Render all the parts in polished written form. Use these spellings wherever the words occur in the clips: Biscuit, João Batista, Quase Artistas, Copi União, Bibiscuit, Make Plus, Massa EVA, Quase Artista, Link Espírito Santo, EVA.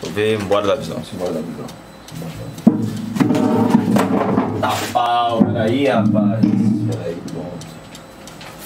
Vou ver, embora da visão. Embora da visão. Tá pau, peraí, rapaz. Peraí, pronto.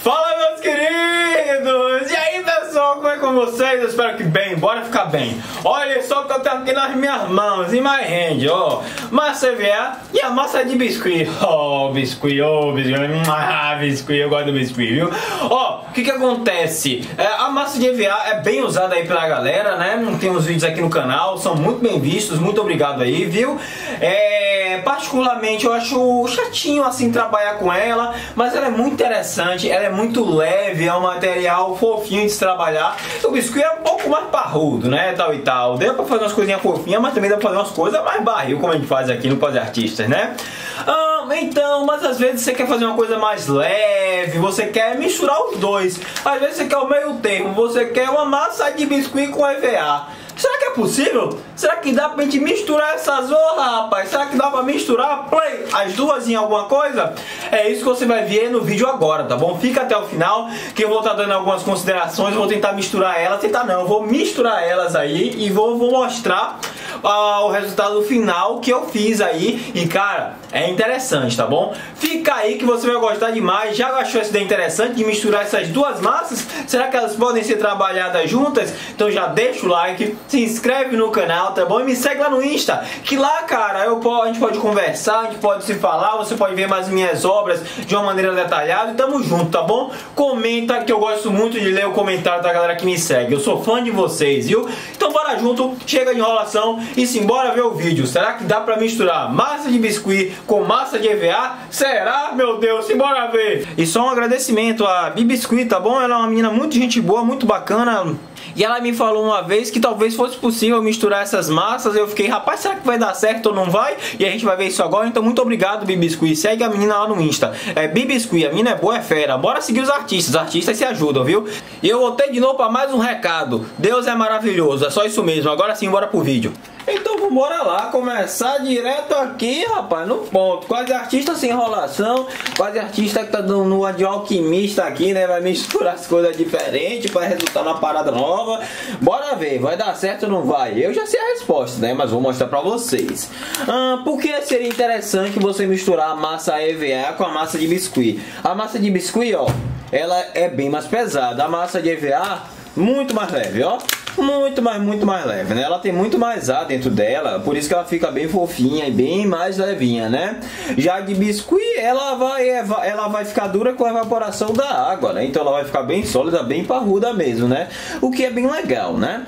Fala, meus queridos! E aí, pessoal, como é com vocês? Eu espero que bem, bora ficar bem. Olha só o que eu tenho aqui nas minhas mãos, em my hand, ó. Massa EVA e a massa de biscuit. Ó, oh, biscuit, ó, oh, biscuit. Ah, biscuit, eu gosto do biscuit, viu? Ó, o que que acontece? A massa de EVA é bem usada aí pela galera, né? Tem uns vídeos aqui no canal, são muito bem vistos, muito obrigado aí, viu? Particularmente eu acho chatinho assim trabalhar com ela, mas ela é muito interessante, ela é muito leve, é um material fofinho de se trabalhar. O biscuit é um pouco mais parrudo, né, tal e tal. Deu pra fazer umas coisinhas fofinhas, mas também dá pra fazer umas coisas mais barril, como a gente faz aqui no Quase Artistas, né? Então, mas às vezes você quer fazer uma coisa mais leve, você quer misturar os dois. Às vezes você quer o meio termo, você quer uma massa de biscuit com EVA. Será que é possível? Será que dá pra gente misturar essa zorra, rapaz? Será que dá pra misturar play as duas em alguma coisa? É isso que você vai ver no vídeo agora, tá bom? Fica até o final que eu vou estar dando algumas considerações, vou tentar misturar elas, tentar não, eu vou misturar elas aí e vou mostrar o resultado final que eu fiz aí. E cara, é interessante, tá bom? Fica aí que você vai gostar demais. Já achou essa ideia interessante de misturar essas duas massas? Será que elas podem ser trabalhadas juntas? Então já deixa o like, se inscreve no canal, tá bom? E me segue lá no Insta, que lá, cara, a gente pode conversar, a gente pode se falar, você pode ver mais minhas obras de uma maneira detalhada e tamo junto, tá bom? Comenta, que eu gosto muito de ler o comentário da galera que me segue, eu sou fã de vocês, viu? Então bora junto, chega de enrolação e simbora ver o vídeo. Será que dá pra misturar massa de biscuit com massa de EVA? Será? Meu Deus, simbora ver! E só um agradecimento a Bibiscuit, tá bom? Ela é uma menina muito gente boa, muito bacana. E ela me falou uma vez que talvez fosse possível misturar essas massas. Eu fiquei, rapaz, será que vai dar certo ou não vai? E a gente vai ver isso agora, então muito obrigado, Bibiscuit. Segue a menina lá no Insta, é Bibiscuit, a menina é boa, é fera. Bora seguir os artistas se ajudam, viu? E eu voltei de novo para mais um recado. Deus é maravilhoso, é só isso mesmo. Agora sim, bora pro vídeo. Então vambora lá, começar direto aqui, rapaz, no ponto. Quase artista sem enrolação, quase artista que tá dando uma de alquimista aqui, né? Vai misturar as coisas diferentes pra resultar na parada nova. Bora ver, vai dar certo ou não vai? Eu já sei a resposta, né? Mas vou mostrar pra vocês. Por que seria interessante você misturar a massa EVA com a massa de biscuit? A massa de biscuit, ó, ela é bem mais pesada. A massa de EVA, muito mais leve, ó. Muito mais leve, né? Ela tem muito mais ar dentro dela, por isso que ela fica bem fofinha e bem mais levinha, né? Já de biscuit, ela vai ficar dura com a evaporação da água, né? Então ela vai ficar bem sólida, bem parruda mesmo, né? O que é bem legal, né?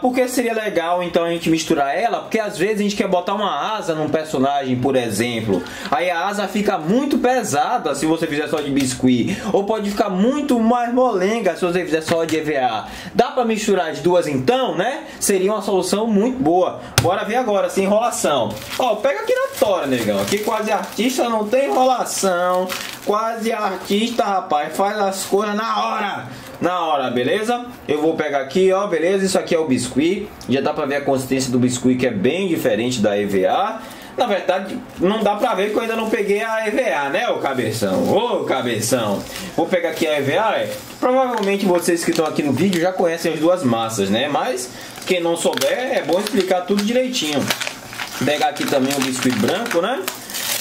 Por que seria legal, então, a gente misturar ela? Porque às vezes a gente quer botar uma asa num personagem, por exemplo. Aí a asa fica muito pesada se você fizer só de biscuit. Ou pode ficar muito mais molenga se você fizer só de EVA. Dá pra misturar as duas, então, né? Seria uma solução muito boa. Bora ver agora, sem enrolação. Ó, pega aqui na tora, negão. Aqui Quase Artista não tem enrolação. Quase Artista, rapaz, faz as coisas na hora. Na hora, beleza? Eu vou pegar aqui, ó, beleza? Isso aqui é o biscuit. Já dá pra ver a consistência do biscuit, que é bem diferente da EVA. Na verdade, não dá pra ver, porque eu ainda não peguei a EVA, né, ô cabeção? Ô cabeção! Vou pegar aqui a EVA, é. Provavelmente vocês que estão aqui no vídeo já conhecem as duas massas, né? Mas, quem não souber, é bom explicar tudo direitinho. Vou pegar aqui também o biscuit branco, né?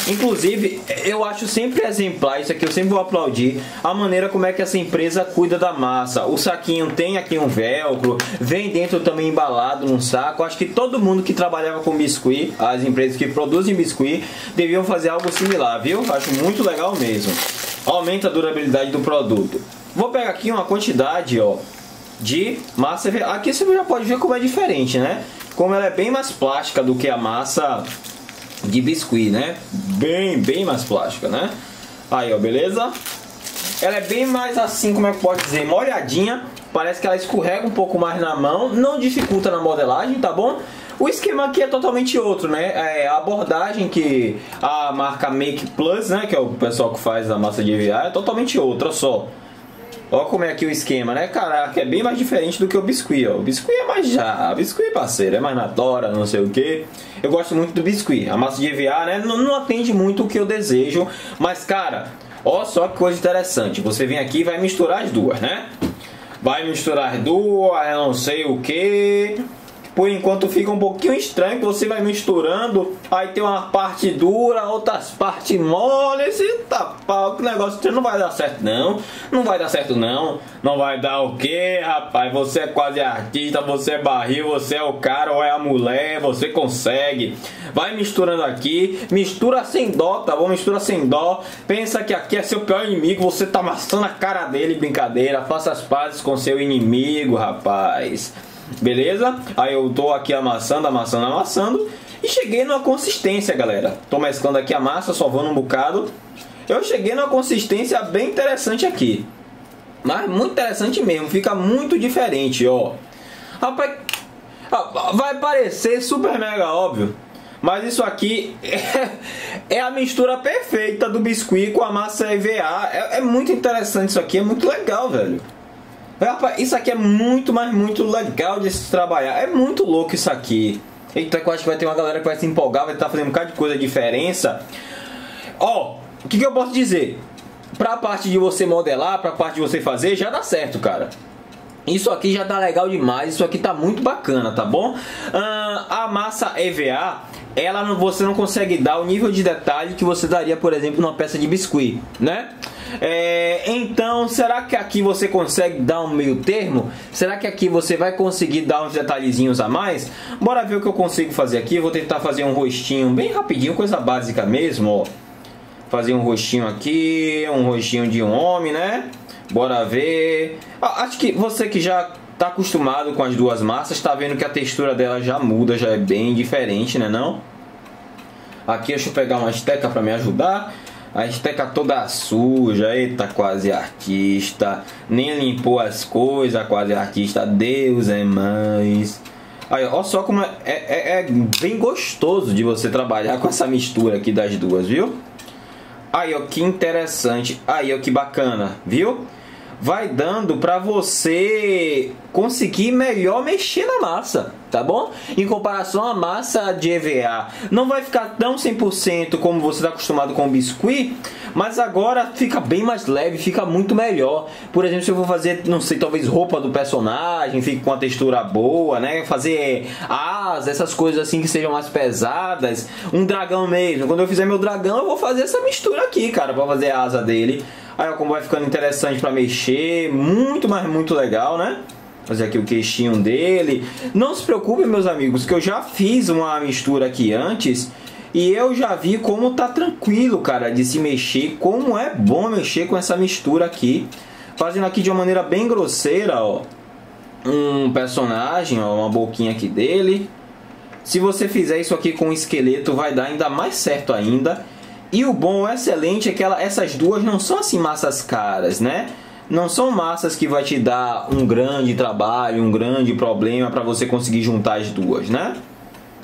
Inclusive, eu acho sempre exemplar, isso aqui eu sempre vou aplaudir, a maneira como é que essa empresa cuida da massa. O saquinho tem aqui um velcro, vem dentro também embalado num saco. Acho que todo mundo que trabalhava com biscuit, as empresas que produzem biscuit, deviam fazer algo similar, viu? Acho muito legal mesmo. Aumenta a durabilidade do produto. Vou pegar aqui uma quantidade, ó, de massa. Aqui você já pode ver como é diferente, né? Como ela é bem mais plástica do que a massa de biscuit, né? Bem mais plástica, né? Aí, ó, beleza? Ela é bem mais assim, como é que pode dizer? Molhadinha. Parece que ela escorrega um pouco mais na mão. Não dificulta na modelagem, tá bom? O esquema aqui é totalmente outro, né? É a abordagem que a marca Make Plus, né? Que é o pessoal que faz a massa de EVA, é totalmente outra, só. Ó como é aqui o esquema, né? Caraca, é bem mais diferente do que o biscuit, ó. O biscuit é mais já, biscuit, parceiro, é mais na tora, não sei o que. Eu gosto muito do biscuit. A massa de EVA, né, não atende muito o que eu desejo. Mas, cara, ó só que coisa interessante. Você vem aqui e vai misturar as duas, né? Vai misturar as duas, eu não sei o que. Por enquanto fica um pouquinho estranho, que você vai misturando, aí tem uma parte dura, outras partes moles, e tá pau, que negócio não vai dar certo não, não vai dar certo não, não vai dar o que, rapaz? Você é quase artista, você é barril, você é o cara ou é a mulher, você consegue. Vai misturando aqui, mistura sem dó, tá bom? Mistura sem dó, pensa que aqui é seu pior inimigo, você tá amassando a cara dele, brincadeira, faça as pazes com seu inimigo, rapaz. Beleza? Aí eu tô aqui amassando, amassando, amassando e cheguei numa consistência, galera. Tô mesclando aqui a massa, sovando um bocado. Eu cheguei numa consistência bem interessante aqui, mas muito interessante mesmo, fica muito diferente, ó. Rapaz, vai parecer super mega óbvio, mas isso aqui é a mistura perfeita do biscuit com a massa EVA. É muito interessante isso aqui, é muito legal, velho. Rapaz, isso aqui é muito, mas muito legal de se trabalhar. É muito louco isso aqui. Eita, eu acho que vai ter uma galera que vai se empolgar, vai estar fazendo um bocado de coisa de diferença. Ó, o que eu posso dizer? Pra parte de você modelar, pra parte de você fazer, já dá certo, cara. Isso aqui já tá legal demais, isso aqui tá muito bacana, tá bom? A massa EVA, ela não, você não consegue dar o nível de detalhe que você daria, por exemplo, numa peça de biscuit, né? Então, será que aqui você consegue dar um meio termo? Será que aqui você vai conseguir dar uns detalhezinhos a mais? Bora ver o que eu consigo fazer aqui. Eu vou tentar fazer um rostinho bem rapidinho, coisa básica mesmo, ó. Fazer um rostinho aqui, um rostinho de um homem, né? Bora ver. Acho que você que já tá acostumado com as duas massas, tá vendo que a textura dela já muda, já é bem diferente, né não? Aqui deixa eu pegar uma esteca para me ajudar. A esteca toda suja, eita, quase artista. Nem limpou as coisas, quase artista. Deus é mais. Aí, ó, só como é bem gostoso de você trabalhar com essa mistura aqui das duas, viu? Aí, ó, que interessante. Aí, ó, que bacana, viu? Vai dando pra você conseguir melhor mexer na massa, tá bom? Em comparação à massa de EVA, não vai ficar tão 100% como você está acostumado com o biscuit, mas agora fica bem mais leve, fica muito melhor. Por exemplo, se eu vou fazer, não sei, talvez roupa do personagem, fique com a textura boa, né? Fazer asas, essas coisas assim que sejam mais pesadas. Um dragão mesmo, quando eu fizer meu dragão, eu vou fazer essa mistura aqui, cara, pra fazer a asa dele. Aí, ó, como vai ficando interessante pra mexer, muito, mas muito legal, né? Fazer aqui o queixinho dele. Não se preocupe, meus amigos, que eu já fiz uma mistura aqui antes e eu já vi como tá tranquilo, cara, de se mexer, como é bom mexer com essa mistura aqui. Fazendo aqui de uma maneira bem grosseira, ó, um personagem, ó, uma boquinha aqui dele. Se você fizer isso aqui com um esqueleto, vai dar ainda mais certo ainda. E o bom, o excelente, é que essas duas não são assim massas caras, né? Não são massas que vai te dar um grande trabalho, um grande problema para você conseguir juntar as duas, né?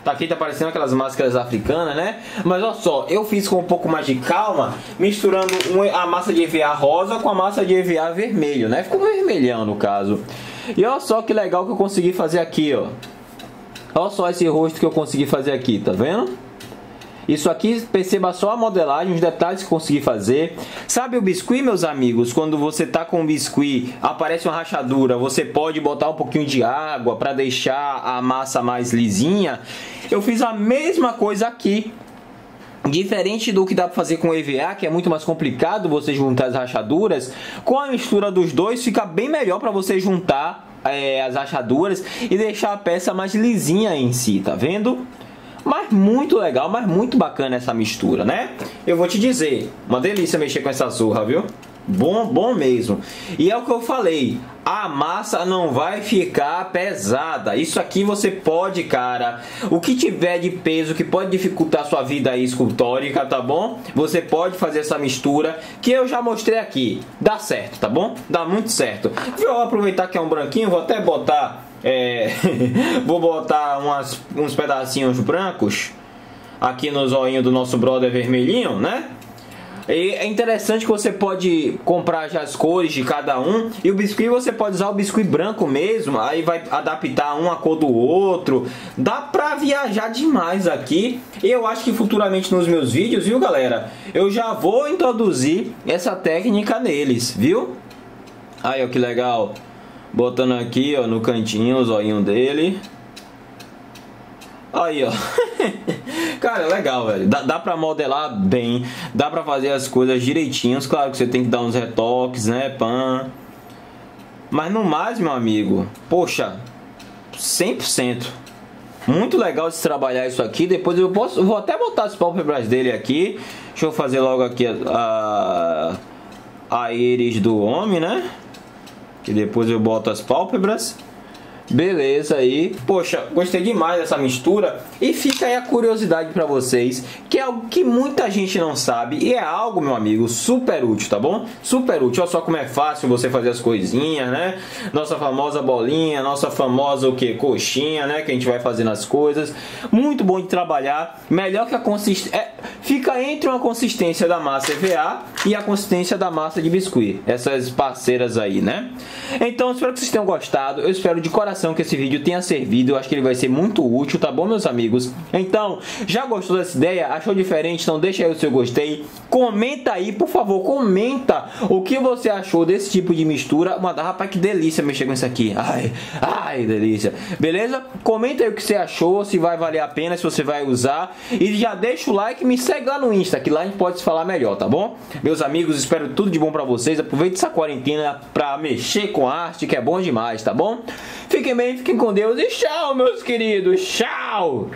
Tá aqui, tá parecendo aquelas máscaras africanas, né? Mas olha só, eu fiz com um pouco mais de calma, misturando a massa de EVA rosa com a massa de EVA vermelho, né? Ficou vermelhão no caso. E olha só que legal que eu consegui fazer aqui, ó. Olha só esse rosto que eu consegui fazer aqui, tá vendo? Isso aqui, perceba só a modelagem, os detalhes que consegui fazer. Sabe o biscuit, meus amigos? Quando você tá com o biscuit, aparece uma rachadura, você pode botar um pouquinho de água para deixar a massa mais lisinha. Eu fiz a mesma coisa aqui. Diferente do que dá para fazer com EVA, que é muito mais complicado você juntar as rachaduras, com a mistura dos dois fica bem melhor para você juntar as rachaduras e deixar a peça mais lisinha em si, tá vendo? Mas muito legal, mas muito bacana essa mistura, né? Eu vou te dizer, uma delícia mexer com essa zorra, viu? Bom, bom mesmo. E é o que eu falei, a massa não vai ficar pesada. Isso aqui você pode, cara, o que tiver de peso que pode dificultar a sua vida aí escultórica, tá bom? Você pode fazer essa mistura que eu já mostrei aqui. Dá certo, tá bom? Dá muito certo. Vou aproveitar que é um branquinho, vou até botar... vou botar uns pedacinhos brancos aqui no zoinho do nosso brother vermelhinho, né? E é interessante que você pode comprar já as cores de cada um. E o biscuit, você pode usar o biscuit branco mesmo. Aí vai adaptar um a cor do outro. Dá pra viajar demais aqui. E eu acho que futuramente nos meus vídeos, viu, galera? Eu já vou introduzir essa técnica neles, viu? Aí, ó, que legal. Botando aqui, ó, no cantinho o zoinho dele. Aí, ó. Cara, legal, velho. Dá pra modelar bem, dá pra fazer as coisas direitinhos. Claro que você tem que dar uns retoques, né, pã. Mas no mais, meu amigo, poxa, 100%. Muito legal de trabalhar isso aqui. Depois eu posso, vou até botar as pálpebras dele aqui. Deixa eu fazer logo aqui a íris do homem, né? Que depois eu boto as pálpebras. Beleza aí. Poxa, gostei demais dessa mistura. E fica aí a curiosidade pra vocês, que é algo que muita gente não sabe. E é algo, meu amigo, super útil, tá bom? Super útil. Olha só como é fácil você fazer as coisinhas, né? Nossa famosa bolinha, nossa famosa o que? Coxinha, né? Que a gente vai fazendo as coisas. Muito bom de trabalhar. Melhor que a consistência... É, fica entre uma consistência da massa EVA e a consistência da massa de biscuit. Essas parceiras aí, né? Então, espero que vocês tenham gostado. Eu espero de coração que esse vídeo tenha servido. Eu acho que ele vai ser muito útil, tá bom, meus amigos? Então, já gostou dessa ideia? Achou diferente? Então deixa aí o seu gostei. Comenta aí, por favor, comenta o que você achou desse tipo de mistura. Manda, rapaz, que delícia mexer com isso aqui. Ai, ai, delícia. Beleza? Comenta aí o que você achou, se vai valer a pena, se você vai usar. E já deixa o like e me segue lá no Insta, que lá a gente pode se falar melhor, tá bom? Meus amigos, espero tudo de bom pra vocês. Aproveita essa quarentena pra mexer com arte, que é bom demais, tá bom? Fiquem bem, fiquem com Deus e tchau, meus queridos. Tchau!